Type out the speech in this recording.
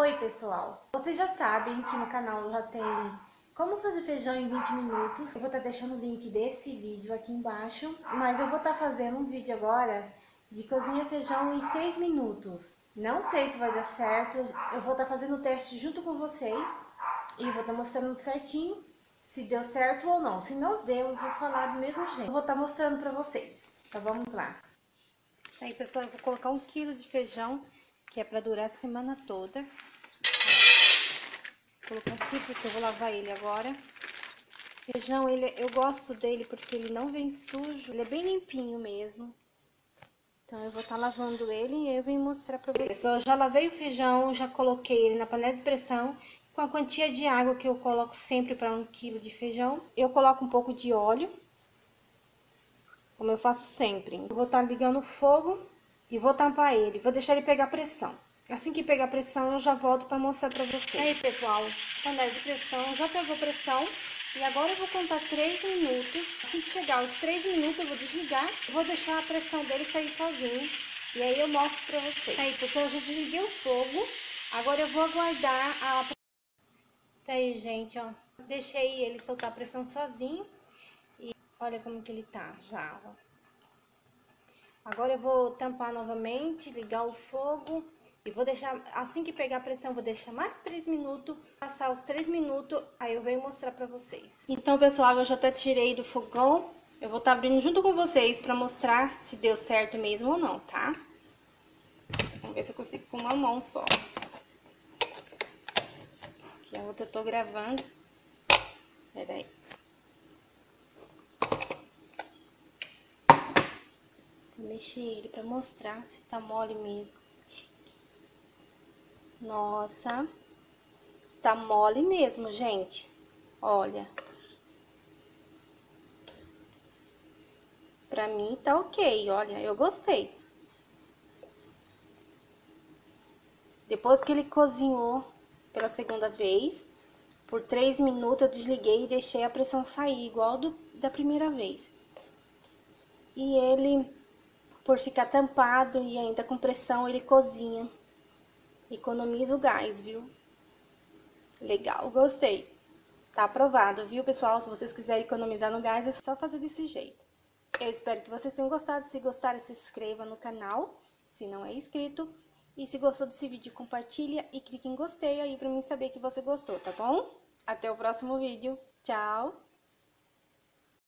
Oi pessoal, vocês já sabem que no canal já tem como fazer feijão em 20 minutos. Eu vou estar deixando o link desse vídeo aqui embaixo, mas eu vou estar fazendo um vídeo agora de cozinha feijão em 6 minutos. Não sei se vai dar certo, eu vou estar fazendo o teste junto com vocês e vou estar mostrando certinho se deu certo ou não. Se não deu, eu vou falar do mesmo jeito. Eu vou estar mostrando pra vocês, então vamos lá. Aí pessoal, eu vou colocar 1 kg de feijão, que é pra durar a semana toda. Vou colocar aqui porque eu vou lavar ele agora. Feijão, eu gosto dele porque ele não vem sujo, ele é bem limpinho mesmo. Então eu vou estar lavando ele e eu vim mostrar pra vocês. Pessoal, eu já lavei o feijão, já coloquei ele na panela de pressão. Com a quantia de água que eu coloco sempre para 1 kg de feijão, eu coloco um pouco de óleo, como eu faço sempre. Eu vou estar ligando o fogo e vou tampar ele, vou deixar ele pegar pressão. Assim que pegar pressão, eu já volto para mostrar para vocês. Aí, pessoal, panela de pressão, já pegou pressão. E agora eu vou contar 3 minutos. Assim que chegar os 3 minutos, eu vou desligar. Vou deixar a pressão dele sair sozinho. E aí eu mostro para vocês. Aí, pessoal, eu já desliguei o fogo. Agora eu vou aguardar a... Tá aí, gente, ó. Deixei ele soltar a pressão sozinho. E olha como que ele tá já, ó. Agora eu vou tampar novamente, ligar o fogo e vou deixar, assim que pegar a pressão, vou deixar mais 3 minutos, passar os 3 minutos, aí eu venho mostrar pra vocês. Então, pessoal, eu já até tirei do fogão, eu vou estar abrindo junto com vocês pra mostrar se deu certo mesmo ou não, tá? Vamos ver se eu consigo com uma mão só. Aqui a outra eu tô gravando. Pera aí. Mexer ele pra mostrar se tá mole mesmo. Nossa, tá mole mesmo, gente. Olha. Pra mim tá ok, olha, eu gostei. Depois que ele cozinhou pela segunda vez, por 3 minutos eu desliguei e deixei a pressão sair, igual da primeira vez. E ele... por ficar tampado e ainda com pressão, ele cozinha. Economiza o gás, viu? Legal, gostei. Tá aprovado, viu, pessoal? Se vocês quiserem economizar no gás, é só fazer desse jeito. Eu espero que vocês tenham gostado. Se gostarem, se inscreva no canal, se não é inscrito. E se gostou desse vídeo, compartilha e clique em gostei aí pra mim saber que você gostou, tá bom? Até o próximo vídeo. Tchau!